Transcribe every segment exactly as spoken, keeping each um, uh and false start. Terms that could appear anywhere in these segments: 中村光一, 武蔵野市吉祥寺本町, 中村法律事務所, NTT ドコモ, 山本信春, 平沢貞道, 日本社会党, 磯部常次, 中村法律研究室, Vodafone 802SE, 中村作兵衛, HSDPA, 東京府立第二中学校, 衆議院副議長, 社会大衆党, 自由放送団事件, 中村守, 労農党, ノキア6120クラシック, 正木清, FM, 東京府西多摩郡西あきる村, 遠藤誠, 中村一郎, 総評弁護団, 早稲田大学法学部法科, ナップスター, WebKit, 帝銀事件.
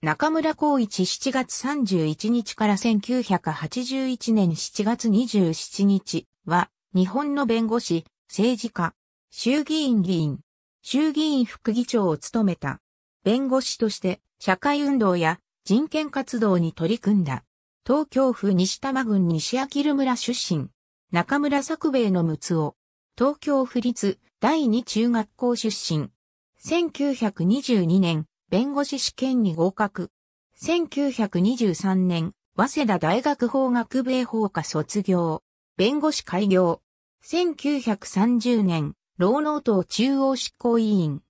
中村光一しちがつさんじゅういちにちからせんきゅうひゃくはちじゅういちねんしちがつにじゅうしちにちは、日本の弁護士、政治家、衆議院議員、衆議院副議長を務めた。弁護士として、社会運動や人権活動に取り組んだ。東京府西多摩郡西あきる村出身。中村作兵衛の睦男。東京府立第二中学校出身。せんきゅうひゃくにじゅうにねん、弁護士試験に合格。せんきゅうひゃくにじゅうさんねん、早稲田大学法学部法科卒業。弁護士開業。せんきゅうひゃくさんじゅうねん、労農党中央執行委員。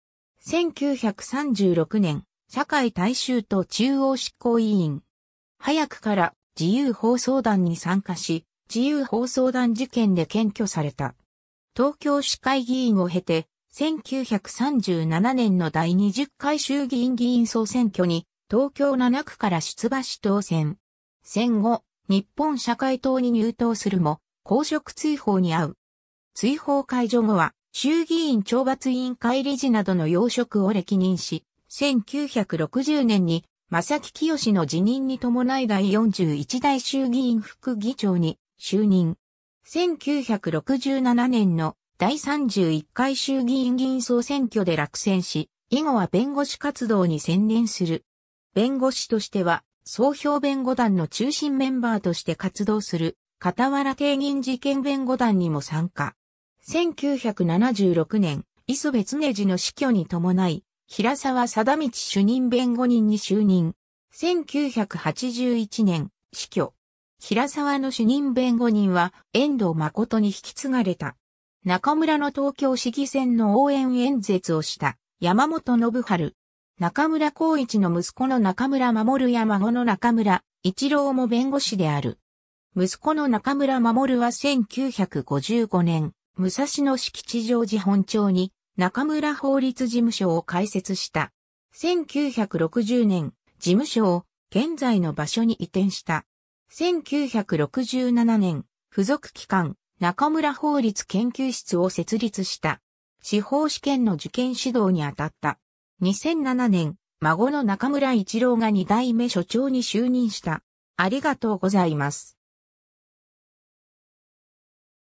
せんきゅうひゃくさんじゅうろくねん、社会大衆党中央執行委員。早くから自由放送団に参加し、自由放送団事件で検挙された。東京市会議員を経て、せんきゅうひゃくさんじゅうななねんの第にじゅっかい衆議院議員総選挙に、東京ななくから出馬し当選。戦後、日本社会党に入党するも、公職追放に遭う。追放解除後は、衆議院懲罰委員会理事などの要職を歴任し、せんきゅうひゃくろくじゅうねんに正木清の辞任に伴いだいよんじゅういちだい衆議院副議長に就任。せんきゅうひゃくろくじゅうななねんのだいさんじゅういっかい衆議院議員総選挙で落選し、以後は弁護士活動に専念する。弁護士としては、総評弁護団の中心メンバーとして活動する、傍ら帝銀事件弁護団にも参加。せんきゅうひゃくななじゅうろくねん、磯部常次の死去に伴い、平沢貞道主任弁護人に就任。せんきゅうひゃくはちじゅういちねん、死去。平沢の主任弁護人は、遠藤誠に引き継がれた。中村の東京市議選の応援演説をした、山本信春。中村光一の息子の中村守や孫の中村一郎も弁護士である。息子の中村守はせんきゅうひゃくごじゅうごねん、武蔵野市吉祥寺本町に中村法律事務所を開設した。せんきゅうひゃくろくじゅうねん、事務所を現在の場所に移転した。せんきゅうひゃくろくじゅうななねん、付属機関中村法律研究室を設立した。司法試験の受験指導に当たった。にせんななねん、孫の中村一郎がにだいめ所長に就任した。ありがとうございます。